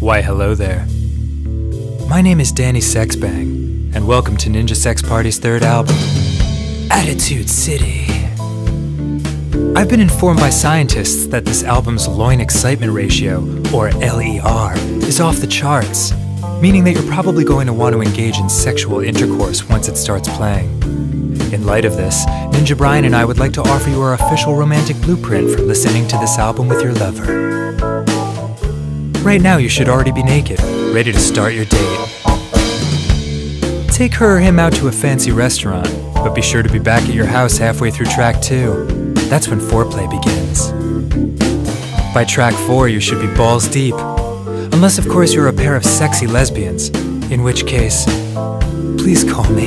Why, hello there. My name is Danny Sexbang, and welcome to Ninja Sex Party's third album, Attitude City. I've been informed by scientists that this album's loin excitement ratio, or LER, is off the charts, meaning that you're probably going to want to engage in sexual intercourse once it starts playing. In light of this, Ninja Brian and I would like to offer you our official romantic blueprint for listening to this album with your lover. Right now you should already be naked, ready to start your date. Take her or him out to a fancy restaurant, but be sure to be back at your house halfway through track 2. That's when foreplay begins. By track 4 you should be balls deep. Unless of course you're a pair of sexy lesbians, in which case, please call me.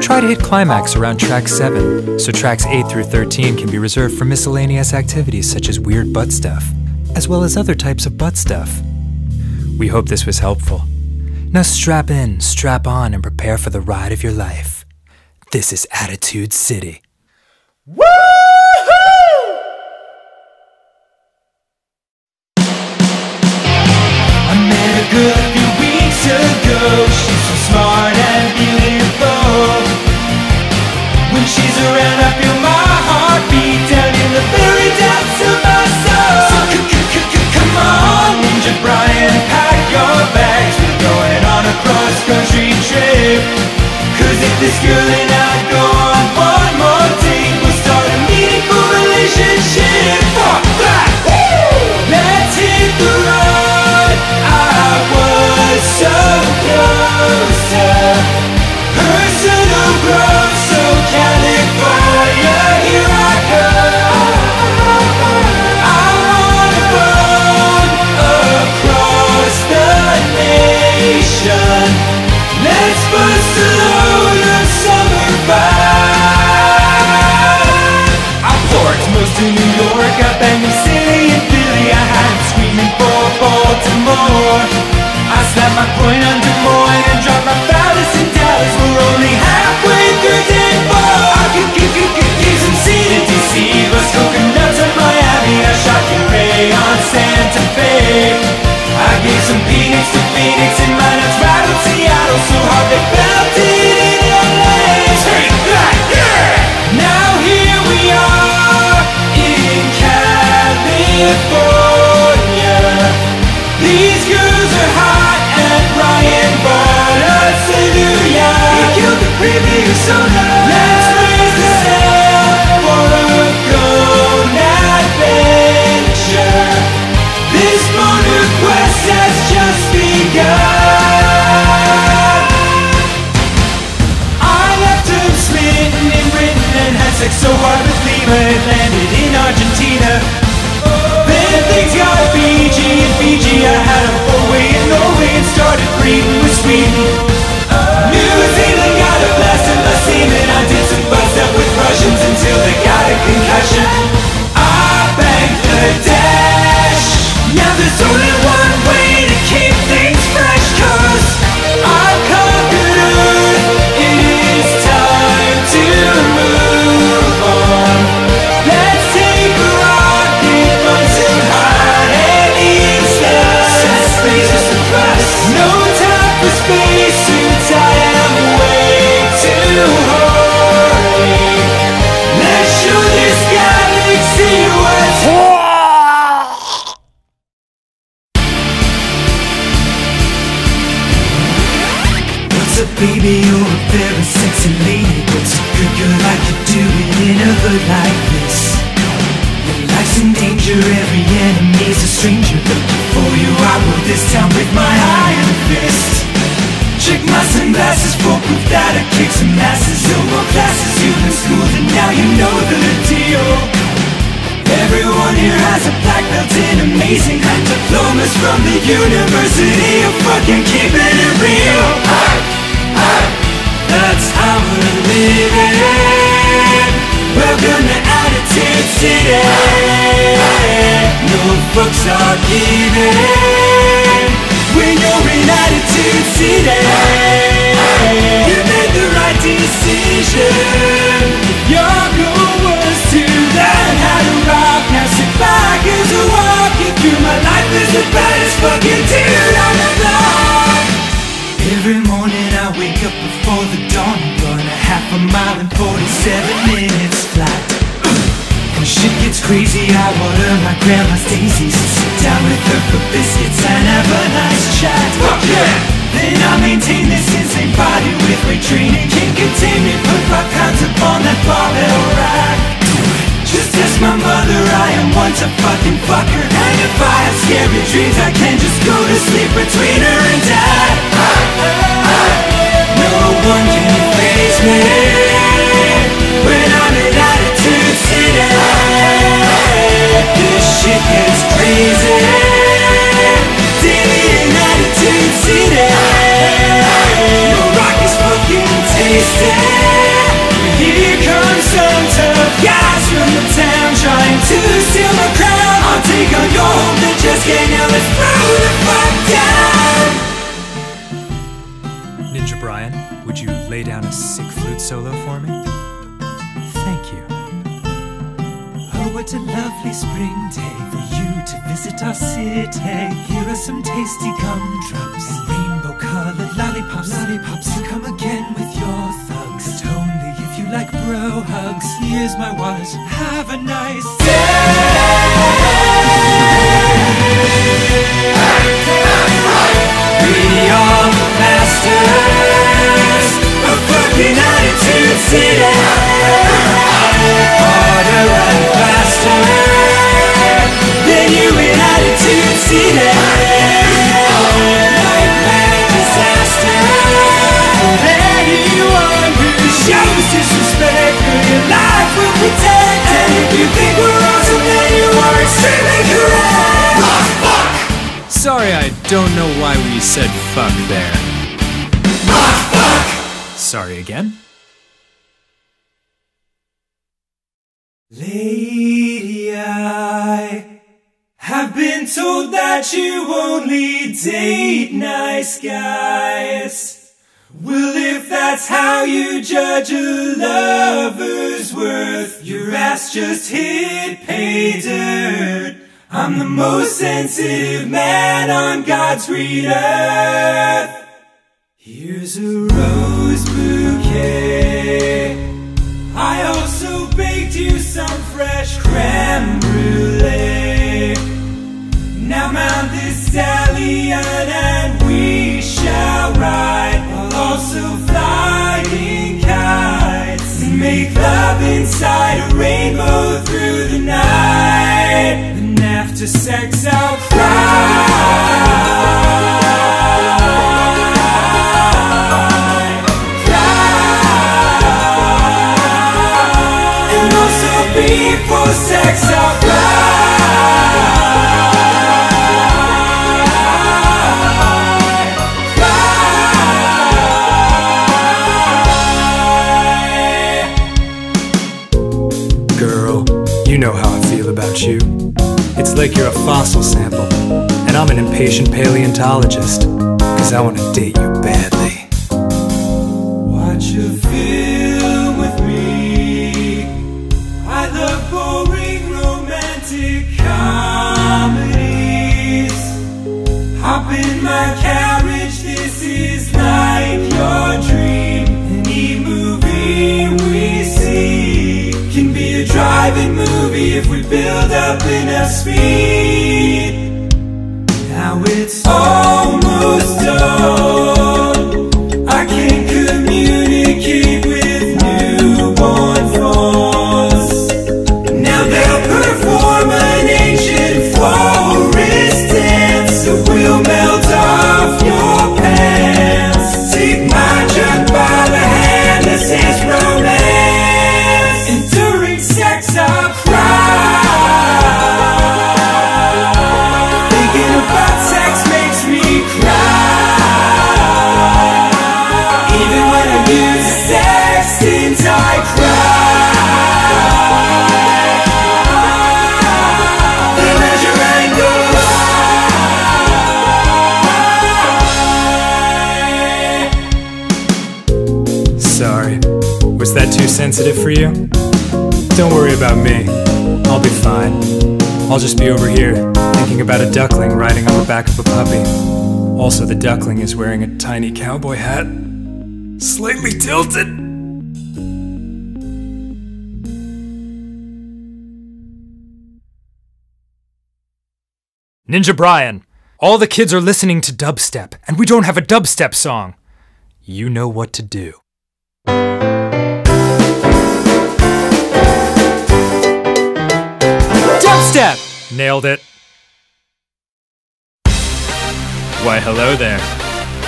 Try to hit climax around track 7, so tracks 8 through 13 can be reserved for miscellaneous activities such as weird butt stuff, as well as other types of butt stuff. We hope this was helpful. Now strap in, strap on, and prepare for the ride of your life. This is Attitude City. Woo! A good few weeks ago, she's so smart and beautiful. When she's around I feel my heart beat down in the very depths of my soul. So come on Ninja Brian, pack your bags, we're going on a cross-country trip. Cause if this girl and I go on one more date, we'll start a meaningful relationship. Fuck that! Woo! Let's hit the road. I was so close to personal growth, so California, here I go. I'm on a boat across the nation. Let's bust a load of summer vibes. I forked most of New York, I banged in City and Philly, I had screaming for Baltimore. I slapped my point on Des Moines and dropped my phallus in Dallas. We're only halfway through Denver. I could give some sea to deceive us. Coconuts in Miami, I shot your ray on Santa Fe. I gave some Phoenix to Phoenix and my nuts rattled Seattle so hard they felt it in LA. Take that, yeah! Now here we are in California. These girls are hot and Brian brought us a new yacht. He killed the preview soda. Let's raise the sail for a grown adventure. This motor quest has just begun. I left him smitten in Britain and had sex so hard with Lima it landed in Argentina. Things got Fiji and Fiji, I had a four-way in Norway and started breeding with Sweden. New Zealand got a blast of my semen. I did some butt stuff with Russians until they got a concussion. I banged the dash. Now there's only one way to keep things fresh, cause I've conquered Earth. It is time to move on. Let's take a rocket once surprise. No time for spacesuits, I am way too horny. Let's show this galaxy what's what's a baby or a very sexy lady? What's a good girl like you doing in a hood like this? Your life's in danger, every enemy's a stranger. For you I rule this town with my iron fist. Check my sunglasses for proof that I kick some asses. Your world classes, you've been schooled and now you know the deal. Everyone here has a black belt in amazing and diplomas from the University of fucking keeping it real. That's how we're living. Welcome to Attitude City. No fucks are given when you're in Attitude City. You made the right decision. Your goal was to learn how to rock. Now sit back as I walk you through my life as the baddest. shit gets crazy, I order my grandma's daisies, sit down with her for biscuits and have a nice chat. Fuck yeah! Then I maintain this insane body with weight training. Can't contain me, put 5 pounds upon that barbell rack. Just ask my mother, I am once a fucking fucker. And if I have scary dreams, I can just go to sleep between her and dad. No one can face me when I'm in Attitude City. This shit gets crazy, daily in Attitude City. The rock is fucking tasty. Here comes some tough guys from the town trying to steal my crown. I'll take on your home, they just can't help us throw the fuck down. Ninja Brian, would you lay down a sick flute solo for me? Thank you. Oh, what a lovely spring day for you to visit our city. Here are some tasty gumdrops and rainbow-colored lollipops. Lollipops, come again with your thugs, and only if you like bro hugs. Here's my wallet, have a nice day. We are the masters of fucking Attitude City. Harder and faster than you in Attitude City. Nightmare disaster for anyone who shows disrespect, for your life will protect. And if you think we're awesome, then you are extremely correct. Sorry, I don't know why we said fuck there. Fuck! Sorry again. Lady, I have been told that you only date nice guys. Well, if that's how you judge a lover's worth, your ass just hit pay dirt. I'm the most sensitive man on God's green earth. Here's a rose bouquet. I also baked you some fresh creme brulee. Now mount this stallion and we shall ride, while also flying kites, and make love inside a rainbow through the night. After sex, I'll cry, and also before sex, I'll cry. Girl, you know how I feel about you. It's like you're a fossil sample, and I'm an impatient paleontologist, cause I want to date you badly. Watch a film with me. I love boring romantic comedies. Hop in my carriage, this is like your dream. Any movie we see can be a drive-in movie if we build up enough speed. Now it's almost done. I can communicate with newborn forms. Now they'll perform an ancient forest dance that will melt off your pants. Take my junk by the hand, this is romance. And during sex I'll cry. Was that too sensitive for you? Don't worry about me. I'll be fine. I'll just be over here, thinking about a duckling riding on the back of a puppy. Also, the duckling is wearing a tiny cowboy hat, slightly tilted. Ninja Brian, all the kids are listening to dubstep, and we don't have a dubstep song. You know what to do. Dubstep! Nailed it. Why, hello there.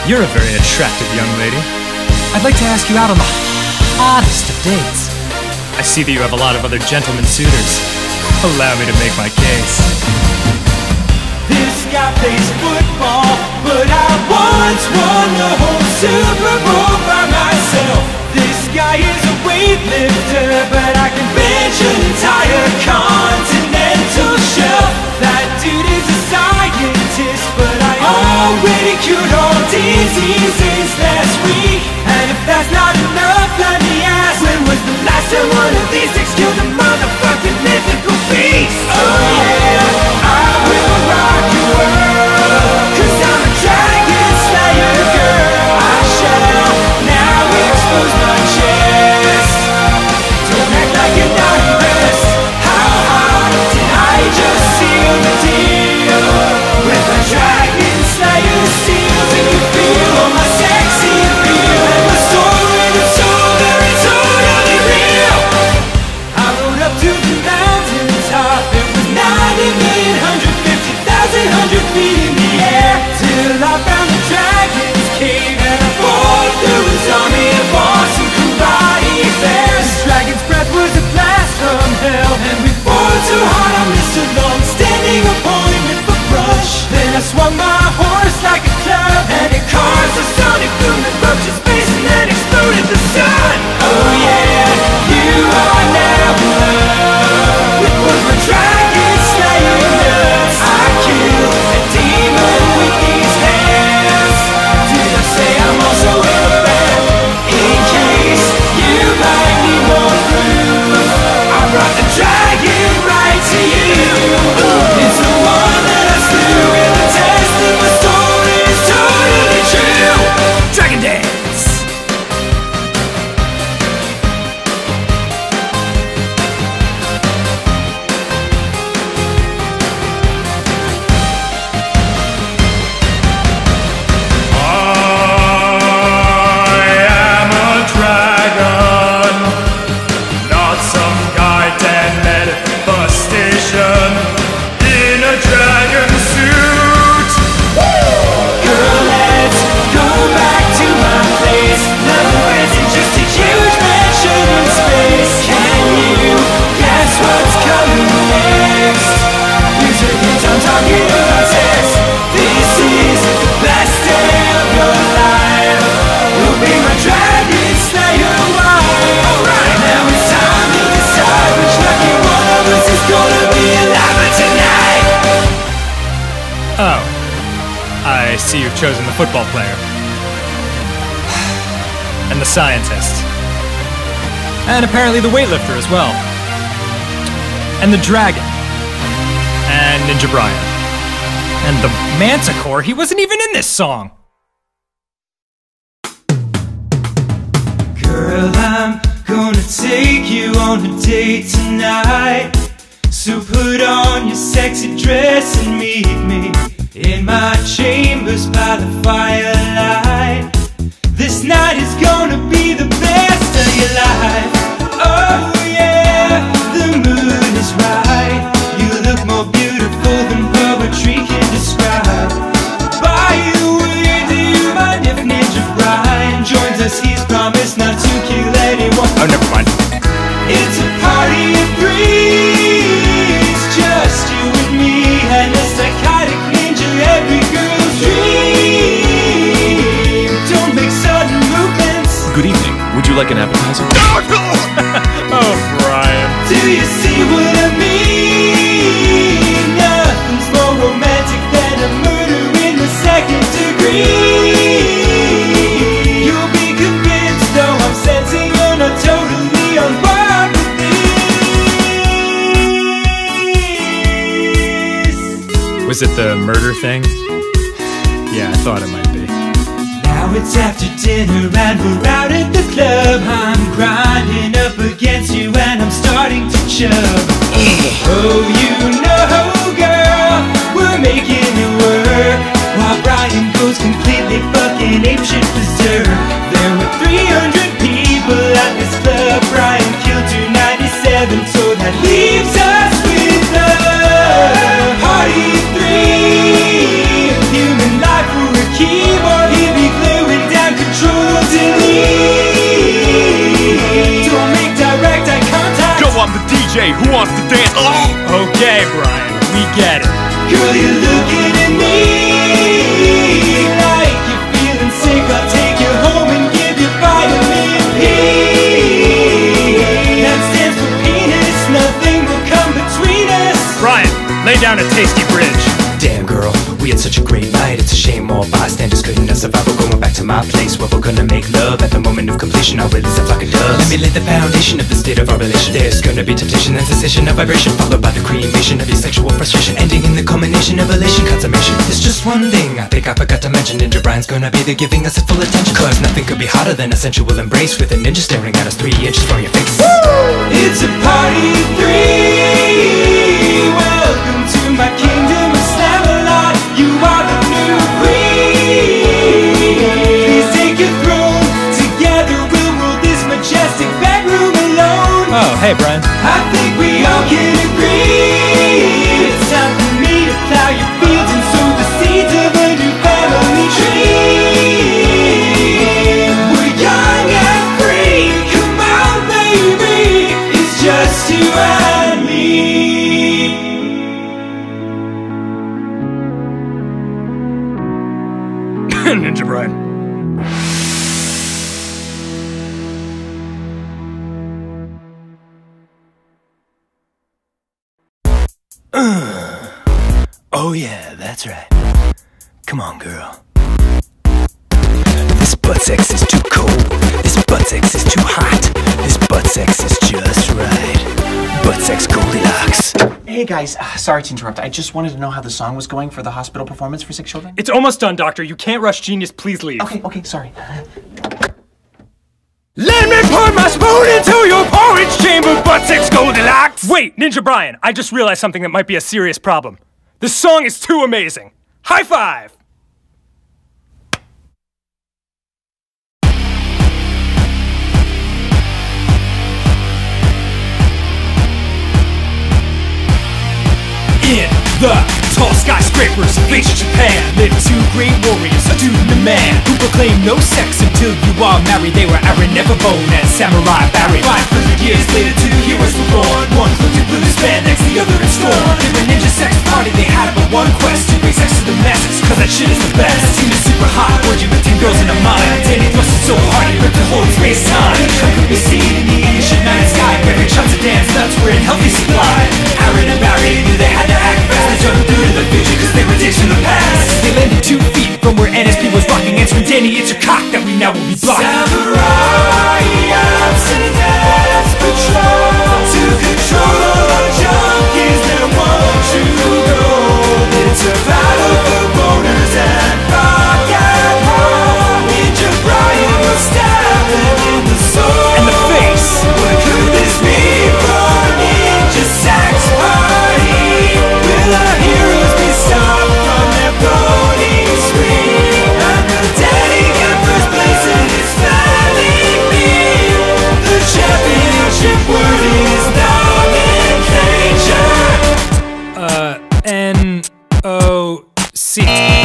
You're a very attractive young lady. I'd like to ask you out on the hottest of dates. I see that you have a lot of other gentlemen suitors. Allow me to make my case. This guy plays football, but I once won the whole Super Bowl by myself. This guy is a weightlifter, but I can bench an entire continental shelf. That dude is a scientist, but I already cured all diseases last week. And if that's not enough, let me ask, when was the last time one of these dicks killed a motherfucking mythical beast? Oh yeah, I will rock your world, 'cause I'm a dragon slayer girl. I shall now expose my chest. Don't act like you're not impressed. How hard did I just seal the deal with a dragon slayer seal? Do you feel all my sexy feel? And my story that's so very, so very real. I rode up to the mountains top. It was 9,850,100 feet in the air, till I found the dragon's cave, and I fought through his army and fought some karate bears. This dragon's breath was a blast from hell, and we fought so hard I missed a long standing appointment for brush. Then I swung my horse like a club, and it caused a sonic boom that ruptured space and then exploded the sun. Oh yeah, you are now in love with one of my dragon slayer nuts. I killed a demon with these hands. Did I say I'm also in a band? In case you might need more proof, I brought the dragon right to you. It's the one that I slew in the test, and my story is totally true. Dragon dance! I see you've chosen the football player. And the scientist. And apparently the weightlifter as well. And the dragon. And Ninja Brian. And the manticore, he wasn't even in this song! Girl, I'm gonna take you on a date tonight. So put on your sexy dress and meet me in my chambers by the firelight. This night is gonna be the best of your life. Oh yeah, the mood is right. You look more beautiful than poetry can describe. By the way, do you mind if Ninja Brian joins us? He's promised not to kill anyone. Oh, never mind. It's a party of three. It's just you and me and a psychotic man. Every girl's dream. Don't make sudden movements. Good evening. Would you like an appetizer? Oh, Brian. Do you see what I mean? Nothing's more romantic than a murder in the second degree. You'll be convinced, though I'm sensing you're not totally on board with this. Was it the murder thing? Yeah, I thought it might be. Now it's after dinner and we're out at the club. I'm grinding up against you and I'm starting to chub. Oh, you know, girl, we're making Okay, Brian, we get it. Girl, you're looking at me like you're feeling sick. I'll take you home and give you vitamin P. That stands for penis. Nothing will come between us. Brian, lay down a tasty bridge. Damn, girl, we had such a great night. It's a shame all bystanders couldn't have survived. We're going back to my place where we're gonna make love. At the moment of completion, I'll release a flock of doves. Let me lay the foundation of the state of our relation. There's gonna be temptation and cessation of vibration, followed by the cremation of your sexual frustration, ending in the culmination of elation, consummation. There's just one thing I think I forgot to mention. Ninja Brian's gonna be there giving us a full attention, cause nothing could be hotter than a sensual embrace with a ninja staring at us 3 inches from your face. Woo! It's a party 3. Welcome to my kingdom of Samurai. You are the new breed. Oh, hey, Brian. I think we all can agree. It's time for me to plow your fields and sow the seeds of a new family tree. We're young and free. Come on, baby. It's just you and me. Ninja Brian. Oh yeah, that's right. Come on, girl. This butt sex is too cold. This butt sex is too hot. This butt sex is just right. Butt sex Goldilocks. Hey guys, sorry to interrupt. I just wanted to know how the song was going for the hospital performance for 6 children. It's almost done, doctor. You can't rush genius. Please leave. Okay, sorry. Let me put my spoon into your porridge chamber, butt sex Goldilocks. Wait, Ninja Brian, I just realized something that might be a serious problem. This song is too amazing. High five! In the tall skyscrapers of ancient Japan lived 2 great warriors, a dude and a man, who proclaimed no sex until you are married. They were Arin, never bone, and Samurai Barry. 500 years later, 2 heroes were born. One quickly blew his band, next the other in storm. They were Ninja Sex Party, they had but one quest: to bring sex to the masses, cause that shit is the best. That scene is super hot, orgy with 10 girls in a mind. Danny thrust it so hard, he ripped the whole space time. Each one could be seen in the ancient night sky. Great shots of dance, nuts were in healthy supply. Arin and Barry knew they had to act fast. They jumped through to the future cause they were dicks in the past. They landed 2 feet from where NSP was rocking. And from Danny, it's your cock that we now will be blocking. Samurai ups and downs patrol to control our junkies. They're one true goal. It's a battle for boners and rock and roll. Ninja Brian will stab them in the soul and the face. What could this be for Ninja Sex Party? Will our heroes be stopped from their voting screen? And will Danny get first place in his family meal? The championship wording is nomenclature. N-O-C.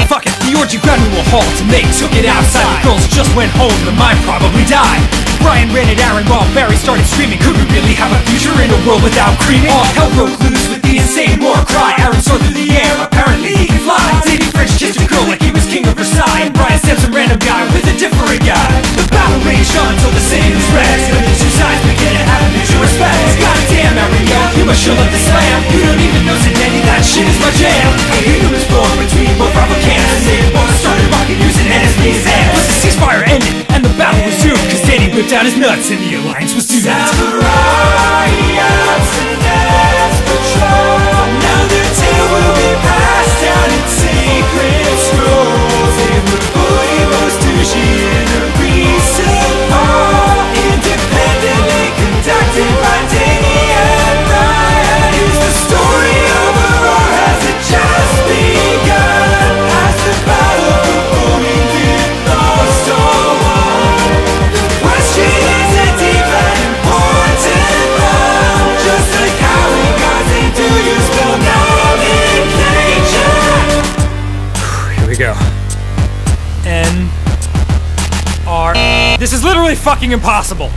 Fuck it, the orgy grabbed me a halt and they took it outside. The girls just went home, the mime probably died. Brian ran at Arin while Barry started screaming. Could we really have a future in a world without creaming? All hell broke loose with the insane war cry. Arin soared through the air, apparently he could fly. Sadie French kissed a girl like he was king of Versailles. And Brian stabs some random guy with a different guy. The battle raged on till the same is red. When the 2 sides begin to have mutual respect. Goddamn, Arin, you must show up the slam. You don't even know Zidane, that shit is my jam. A kingdom is born between both rival camps. The same boys started rocking using NSP's hands. Once the ceasefire ended and the battle resumed, cause Danny whipped out his nuts and the alliance was doomed. Samurai ups and downs patrol. Now their tale will be passed down in sacred scrolls. They would bully most douchey in a recent hall, independently conducted by Danny and Brian. Here's the story of a war. Has it just begun? Has the battle for boning been lost or won? The question is a deep and important one. Just like how we got into you still nomenclature. Here we go. N-R. This is literally fucking impossible.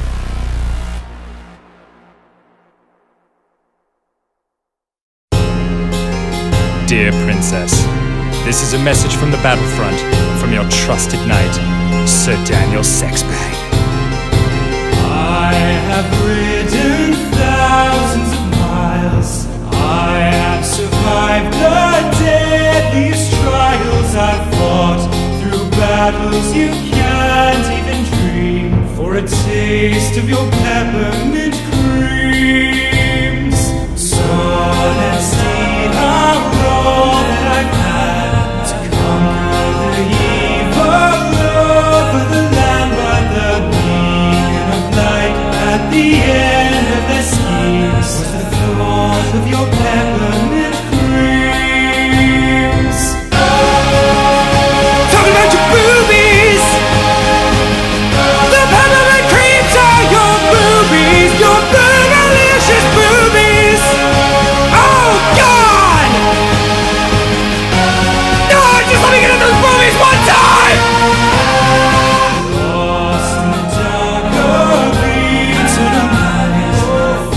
dear princess. This is a message from the battlefront, from your trusted knight, Sir Daniel Sexbang. I have ridden thousands of miles. I have survived the deadliest trials. I've fought through battles you can't even dream. For a taste of your peppermint creams, sun and steam are all that I've had to conquer the evil over the land. But the beacon of light at the end of their schemes was the thought of your peppermint creams. Talking about your boobies! The peppermint creams are your boobies! Your bootylicious boobies! Oh, God! No, just let me get at those boobies one time! Lost in the dark of eternal night,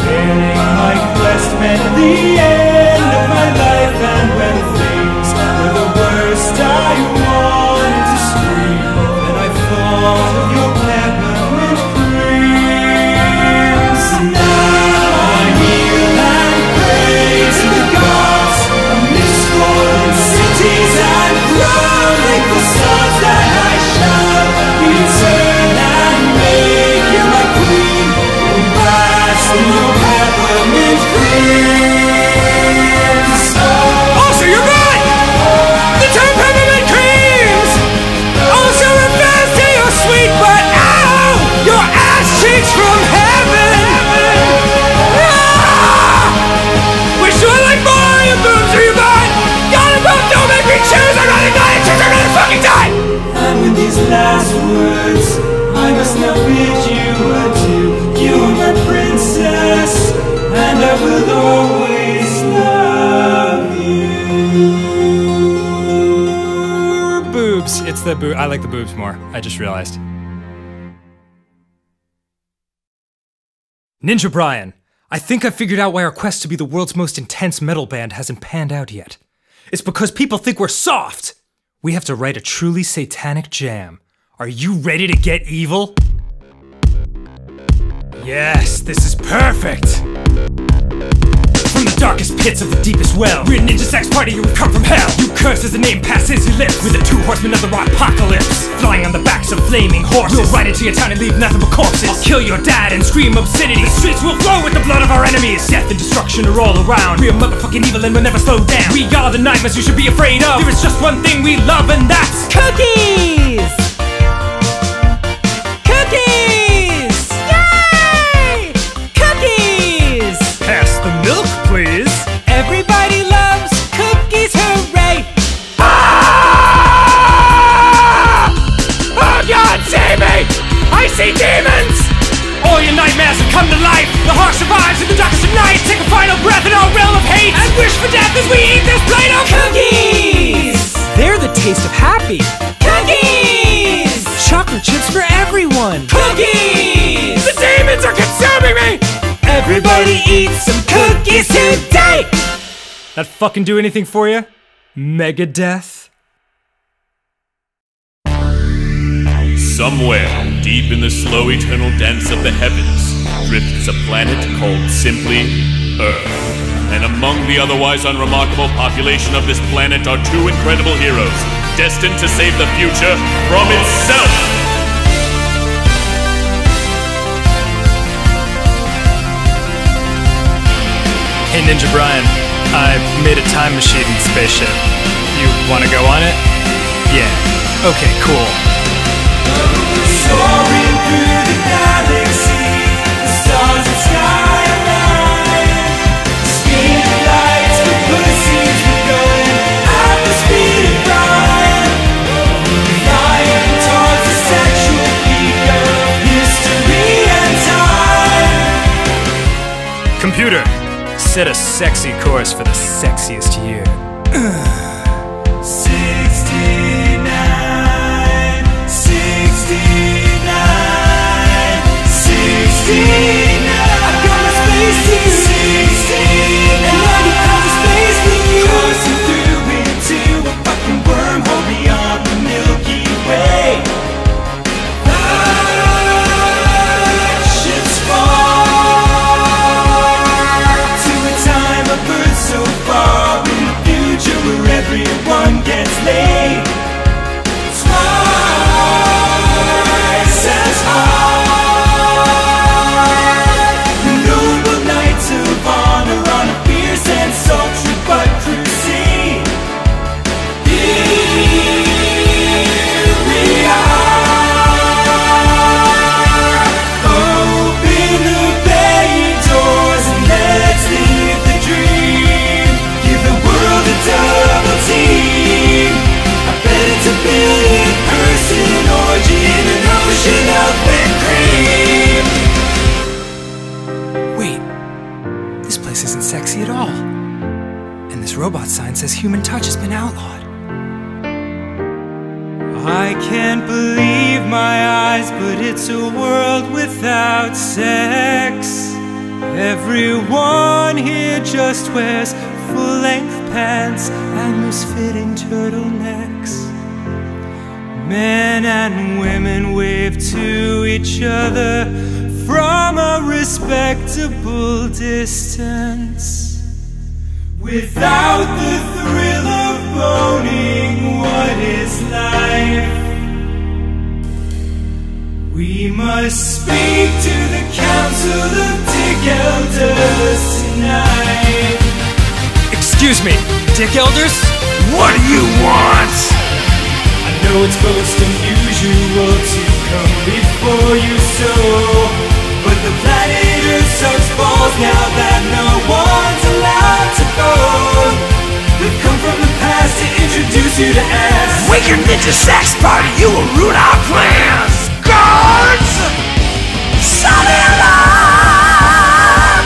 failing my quest met the end of my life. And when things were the worst, I wanted to scream, and I thought of your peppermint creams. Now I kneel and pray to the gods of misfortune cities and growling for stars that I shall return and make you my queen, enwrapped in your peppermint creams. Also, you're right! The term peppermint creams also refers to your sweet butt, ow! Your ass cheeks from heaven! Ah! Which do I like more, your boobs or your butt? God above, don't make me choose! I'd rather die than choose, I'd rather fucking die! And with these last words, I must now bid you adieu. You are my princess, and I will always love you. Boobs. It's the boob. I like the boobs more. I just realized. Ninja Brian, I think I figured out why our quest to be the world's most intense metal band hasn't panned out yet. It's because people think we're soft! We have to write a truly satanic jam. Are you ready to get evil? Yes, this is perfect! From the darkest pits of the deepest well, we're Ninja Sex Party, you have come from hell. You curse as the name passes your lips. We're the two horsemen of the apocalypse, flying on the backs of flaming horses. We'll ride into your town and leave nothing but corpses. I'll kill your dad and scream obscenity. The streets will flow with the blood of our enemies. Death and destruction are all around. We are motherfucking evil and we'll never slow down. We are the nightmares you should be afraid of. There is just one thing we love, and that's cookies! Demons! All your nightmares have come to life! The heart survives in the darkest of night! Take a final breath in our realm of hate! And wish for death as we eat this plate of cookies! They're the taste of happy! Cookies! Chocolate chips for everyone! Cookies! The demons are consuming me! Everybody eat some cookies today! That fucking do anything for you? Mega death? Somewhere deep in the slow eternal dance of the heavens drifts a planet called simply Earth. And among the otherwise unremarkable population of this planet are two incredible heroes destined to save the future from itself! Hey Ninja Brian, I've made a time machine and spaceship. You wanna go on it? Yeah. Okay, cool. Soaring through the galaxy, the stars and sky are mine. Speed of lights, the bullet seems to be going at the speed of light. Flying towards the sexual peak of history and time. Computer, set a sexy course for the sexiest year. 69, I've got my space suit. 69, and I can have the space suit. Coursing through This robot sign says human touch has been outlawed. I can't believe my eyes, but it's a world without sex. Everyone here just wears full-length pants and loose-fitting turtlenecks. Men and women wave to each other from a respectable distance. Without the thrill of boning, what is life? We must speak to the council of dick elders tonight. Excuse me, dick elders? What do you want? I know it's most unusual to come before you so, but the planet Earth sucks balls now that no one's allowed to go. We've come from the past to introduce you to us. With your Ninja Sex Party, you will ruin our plans. Guards! Shut it up!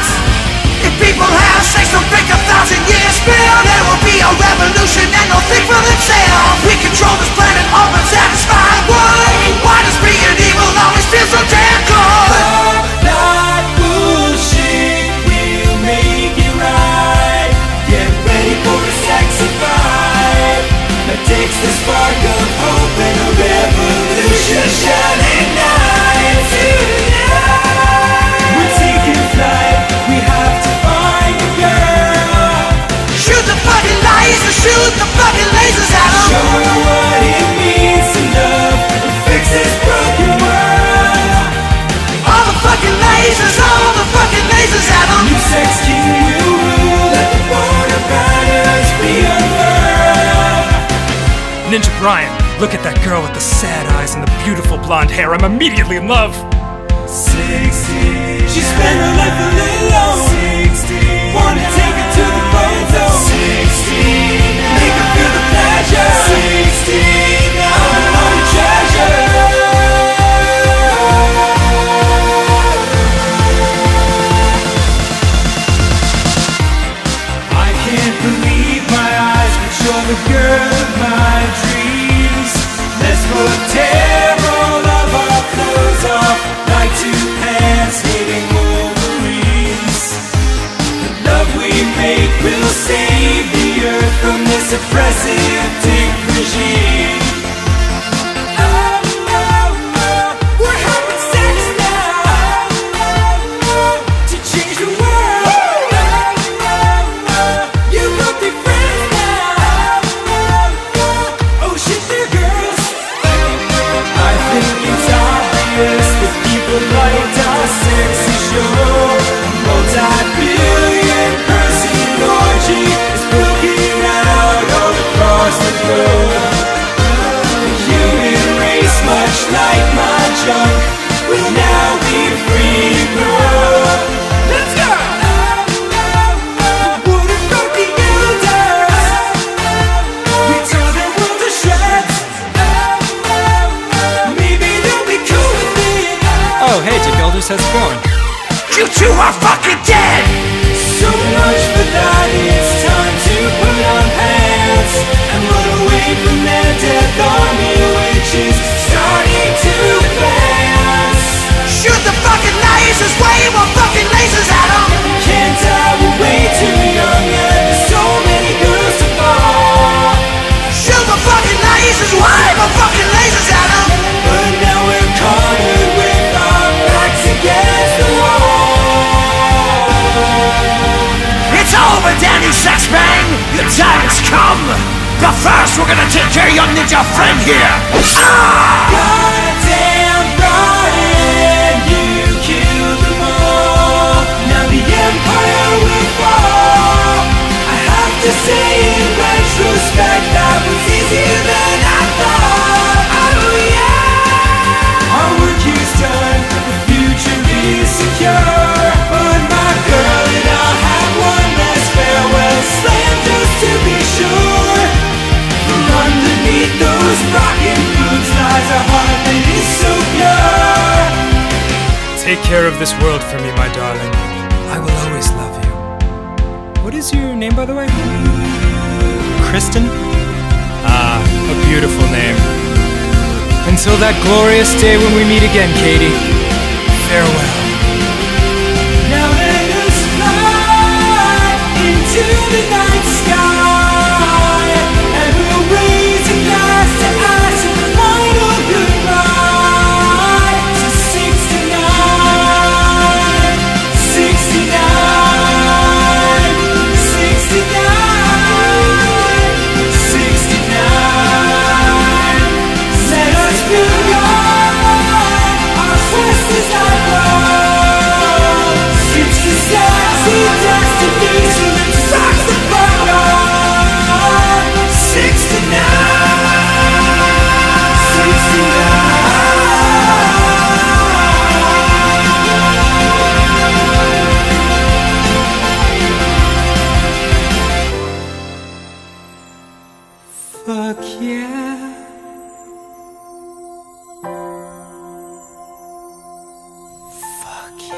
If people have sex, they'll pick 1,000 years spill. There will be a revolution and they'll think for themselves. We control this planet, all but satisfied. Why does being evil always feel so damn good? Fuck that bullshit, we'll make it right. Get ready for a sexy vibe that takes the spark of hope and a revolution shining night tonight. We're taking flight, we have to find a girl. Shoot the fucking lasers, shoot the fucking lasers at 'em. Show me what it means to love and fix this broken world. All the fucking lasers at 'em. New sex king will rule, let the border banners be unfurled. Ninja Brian, look at that girl with the sad eyes and the beautiful blonde hair. I'm immediately in love. 60. She spent her life a little alone. 60. Wanna take her to the friend zone. 16. Make her feel the pleasure. 16. I'm on a treasure. I can't believe my eyes, but you're the girl of my dreams. Let's go tear all of our clothes off like two pants hitting Wolverines. The love we make will save the earth from this oppressive dick regime. We're having sex now. To change the world. You won't be friends now. Oh shit, they're girls. I think it's obvious that people like our sexy show. A multi-billion-person orgy is broken out all across the globe. The human race, much like my junk, will now be free to roam. Let's go! What about the elders? We tore the world to shreds. Maybe they'll be cool with it. Oh, hey, Dick Elders has spawned. You two are fucking dead! So much for that, it's time to put on pants and run away from their death army, which is starting to advance. Shoot the fucking lasers, way more fucking lasers at 'em! Can't die, we're way too young and there's so many girls to fall. Shoot the fucking lasers, way more fucking lasers at 'em! But now we're cornered with our backs against the wall. It's over, Danny Sexbang! Your time has come! But first, we're gonna take care of your ninja friend here! Goddamn Brian, you killed them all! Now the Empire will fall! I have to say in retrospect, that was easier than I thought! Oh yeah! Our work is done, the future is secure! But my girl and I'll have one last farewell slam just to be sure. From underneath those rockin' boots lies a heart that is so pure. Take care of this world for me, my darling. I will always love you. What is your name, by the way? Kristen? Ah, a beautiful name. Until that glorious day when we meet again, Katie. Farewell. Now let us fly into the night sky, and we'll raise a glass to ask for the final goodbye. To 69, 69, 69, 69, 69. Let us build our quest is our goal. 66 is destination that sucks the fun on. 69, 69. Fuck yeah. Fuck yeah.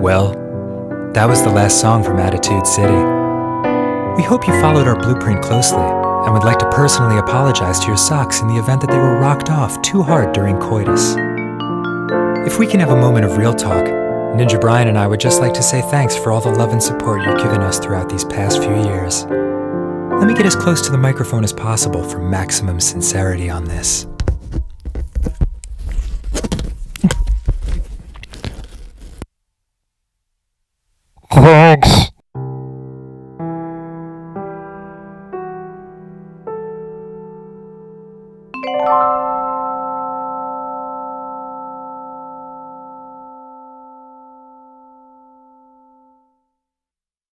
Well, that was the last song from Attitude City. We hope you followed our blueprint closely, and would like to personally apologize to your socks in the event that they were rocked off too hard during coitus. If we can have a moment of real talk, Ninja Brian and I would just like to say thanks for all the love and support you've given us throughout these past few years. Let me get as close to the microphone as possible for maximum sincerity on this. Thanks.